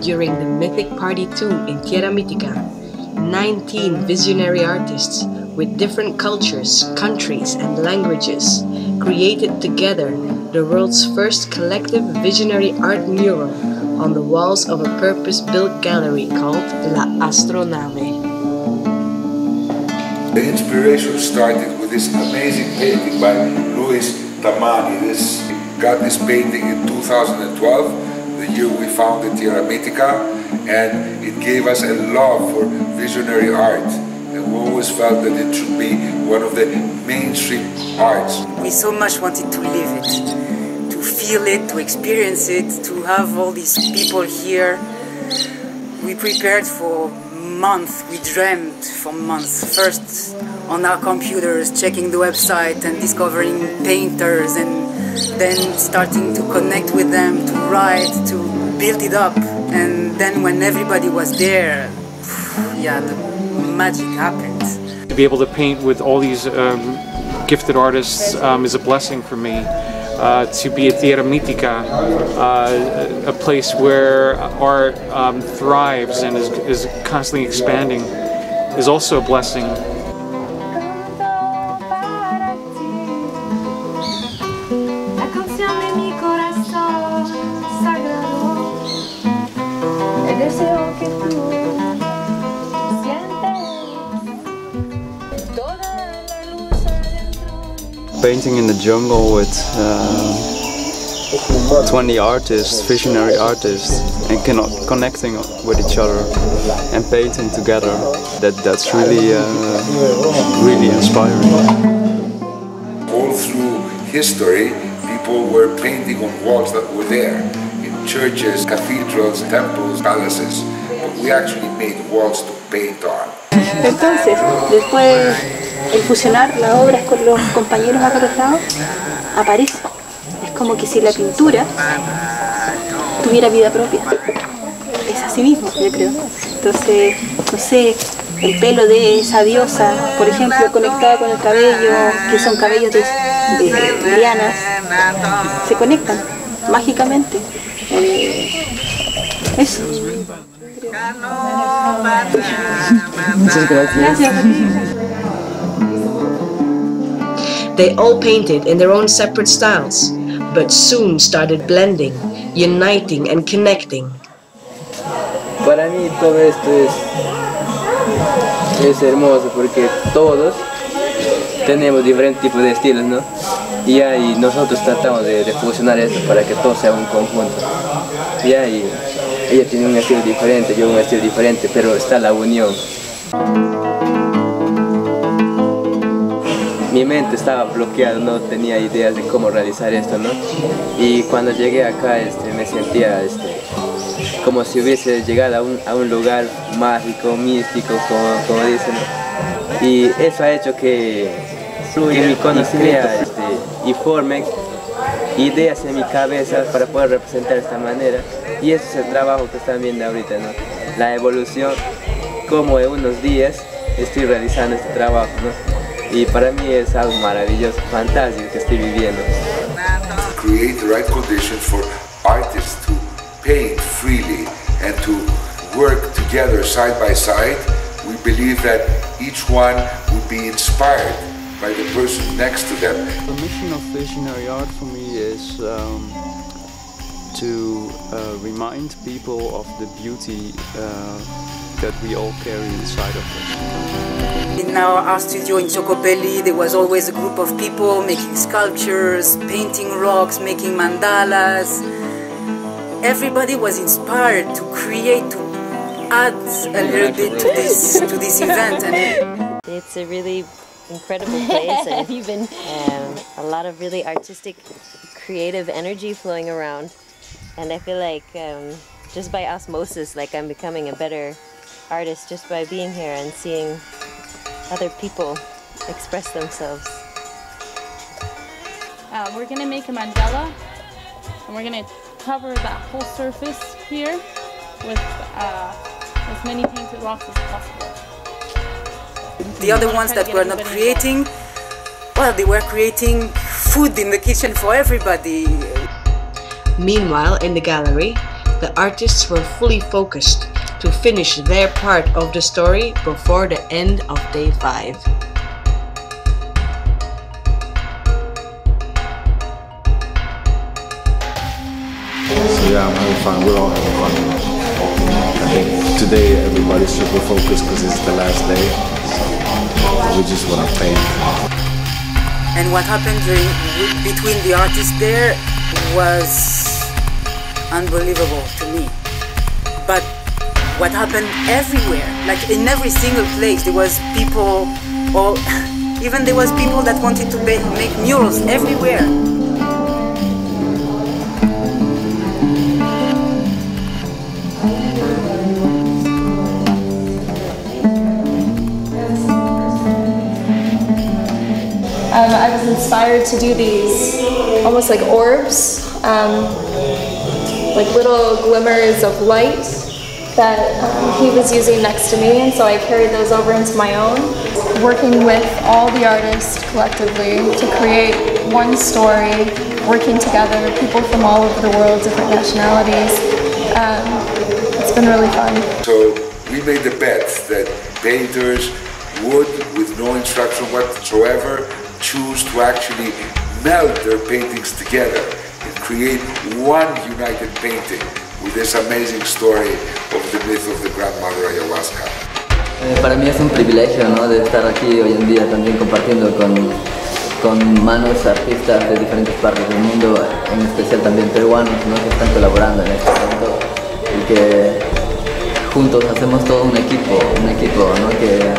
during the Mythic Party 2 in Tierra Mitica, 19 visionary artists with different cultures, countries and languages created together the world's first collective visionary art mural on the walls of a purpose-built gallery called La Astronave. The inspiration started with this amazing painting by Luis Tamani. Got this painting in 2012, the year we founded Tierra Mitica, and it gave us a love for visionary art. And we always felt that it should be one of the mainstream arts. We so much wanted to live it, to feel it, to experience it, to have all these people here. We prepared for months, we dreamt for months, first on our computers, checking the website and discovering painters, and then starting to connect with them, to write, to build it up. And then when everybody was there, yeah, the magic happened. To be able to paint with all these gifted artists is a blessing for me. To be at Tierra Mitica, a place where art thrives and is constantly expanding, is also a blessing. Painting in the jungle with 20 artists, visionary artists, and connecting with each other and painting together, that's really, really inspiring. All through history, people were painting on walls that were there, in churches, cathedrals, temples, palaces, but we actually made walls to paint on. Entonces, después, el fusionar las obras con los compañeros acordados aparece. Es como que si la pintura tuviera vida propia. Es así mismo, yo creo. Entonces, no sé, el pelo de esa diosa, por ejemplo, conectada con el cabello, que son cabellos de lianas, se conectan mágicamente. Eso. Muchas gracias. They all painted in their own separate styles, but soon started blending, uniting and connecting. Para mí todo esto es hermoso porque todos tenemos diferentes tipos de estilos, ¿no? Y ahí nosotros tratamos de fusionar esto para que todo sea un conjunto. Y ahí ella tiene un estilo diferente, yo un estilo diferente, pero está la unión. Mi mente estaba bloqueada, no tenía ideas de cómo realizar esto, ¿no? Y cuando llegué acá me sentía como si hubiese llegado a un lugar mágico, místico, como dicen, ¿no? Y eso ha hecho que fluya mi conocimiento y forme ideas en mi cabeza para poder representar de esta manera. Y ese es el trabajo que están viendo ahorita, ¿no? La evolución, como en unos días estoy realizando este trabajo, ¿no? Y para mí es algo maravilloso, fantástico que estoy viviendo. Create the right conditions for artists to paint freely and to work together side by side. We believe that each one will be inspired by the person next to them. The mission of visionary art for me is to remind people of the beauty that we all carry inside of us. In our studio in Socopeli, there was always a group of people making sculptures, painting rocks, making mandalas. Everybody was inspired to create, to add a little bit to this event. And it's a really incredible place, and if you've been a lot of really artistic, creative energy flowing around, and I feel like just by osmosis, like I'm becoming a better artist just by being here and seeing other people express themselves. We're gonna make a mandala, and we're gonna cover that whole surface here with as many painted rocks as possible. The other ones that were not creating, well, they were creating food in the kitchen for everybody. Meanwhile, in the gallery, the artists were fully focused to finish their part of the story before the end of day 5. Yeah, I'm having fun. We're all having fun. I think today everybody's super focused because it's the last day. We just want to paint. And what happened between the artists there was unbelievable to me. But what happened everywhere, like in every single place, there was people, all, even there was people that wanted to make murals everywhere. I was inspired to do these almost like orbs, like little glimmers of light that he was using next to me, and so I carried those over into my own. Working with all the artists collectively to create one story, working together, people from all over the world, different nationalities, it's been really fun. So we made the bet that painters would, with no instruction whatsoever, choose to actually meld their paintings together and create one united painting with this amazing story of the myth of the grandmother ayahuasca. Para mí es un privilegio, ¿no?, de estar aquí hoy en día también compartiendo con manos artistas de diferentes partes del mundo, en especial también peruanos, ¿no?, que están colaborando en este momento y que juntos hacemos todo un equipo, ¿no?, que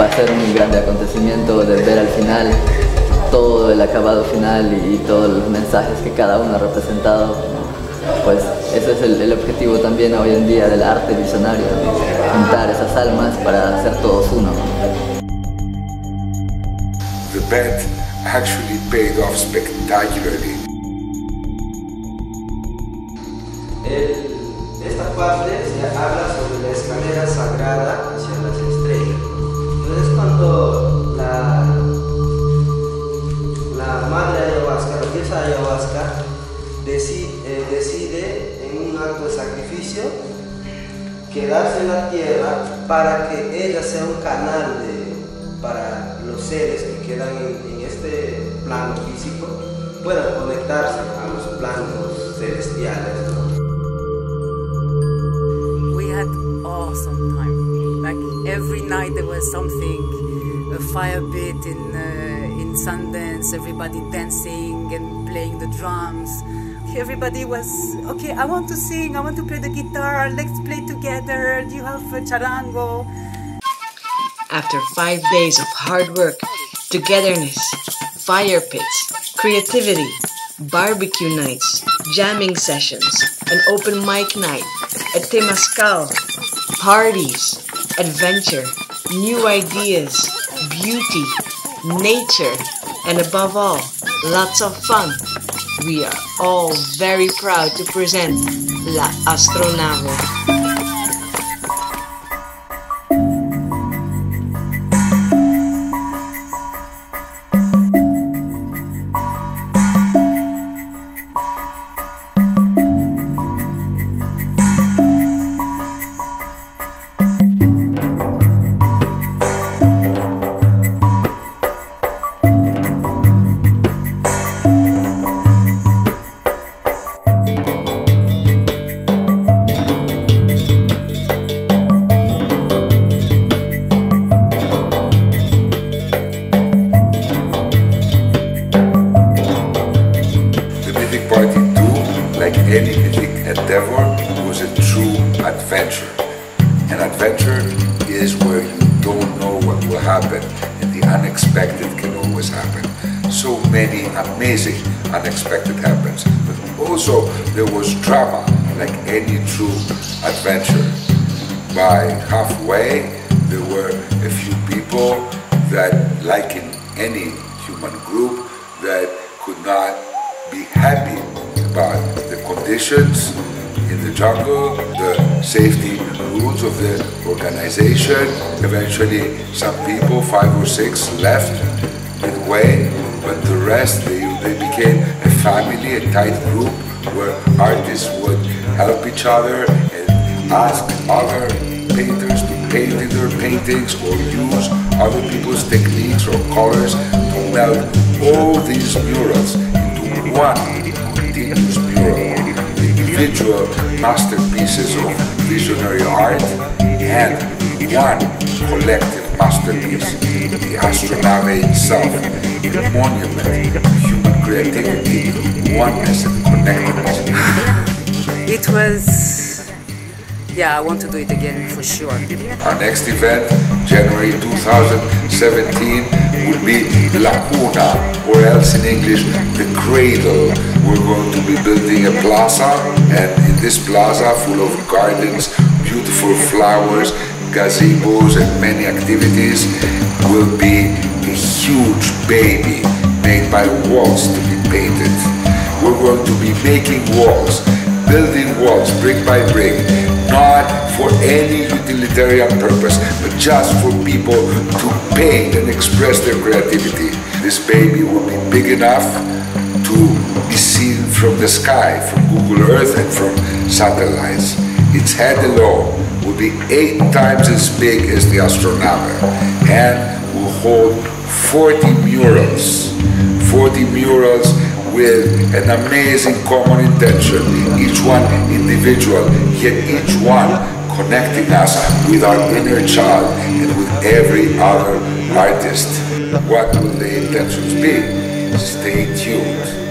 va a ser un grande acontecimiento de ver al final todo el acabado final y todos los mensajes que cada uno ha representado. Pues ese es el objetivo también hoy en día del arte visionario, juntar esas almas para ser todos uno. The bet actually paid off spectacularly. Esta parte habla sobre la escalera sagrada hacia las estrellas. Entonces cuando la madre ayahuasca, la diosa ayahuasca, decide en un acto de sacrificio quedarse en la tierra para que ella sea un canal para los seres que quedan en este plano físico, puedan conectarse a los planos celestiales. We had awesome time. Like every night there was something, a fire pit in Sundance, everybody dancing and playing the drums. Everybody was, okay, I want to sing, I want to play the guitar, let's play together, do you have a charango? After 5 days of hard work, togetherness, fire pits, creativity, barbecue nights, jamming sessions, an open mic night, a temazcal, parties, adventure, new ideas, beauty, nature, and above all, lots of fun. We are all very proud to present La Astronave. Mythic Party 2, like any mythic endeavor, was a true adventure. An adventure is where you don't know what will happen, and the unexpected can always happen. So many amazing unexpected happens, but also there was drama, like any true adventure. By halfway, there were a few people that, like in any human group, that could not be happy about the conditions in the jungle, the safety rules of the organization. Eventually some people, 5 or 6, left midway, but the rest, they became a family, a tight group where artists would help each other and ask other painters to paint in their paintings or use other people's techniques or colors to meld all these murals into one continuous mural. Individual masterpieces of visionary art and one collective masterpiece, the Astronave itself, a monument of human creativity, oneness and connectedness. It was... yeah, I want to do it again for sure. Our next event, January 2017, will be La Cuna, or else in English, the cradle. We're going to be building a plaza, and in this plaza full of gardens, beautiful flowers, gazebos and many activities will be a huge baby made by walls to be painted. We're going to be making walls, building walls brick by brick, not for any utilitarian purpose, but just for people to paint and express their creativity. This baby will be big enough to be seen from the sky, from Google Earth and from satellites. Its head alone will be 8 times as big as the Astronave and will hold 40 murals with an amazing common intention, each one individual, yet each one connecting us with our inner child and with every other artist. What will the intentions be? Stay tuned.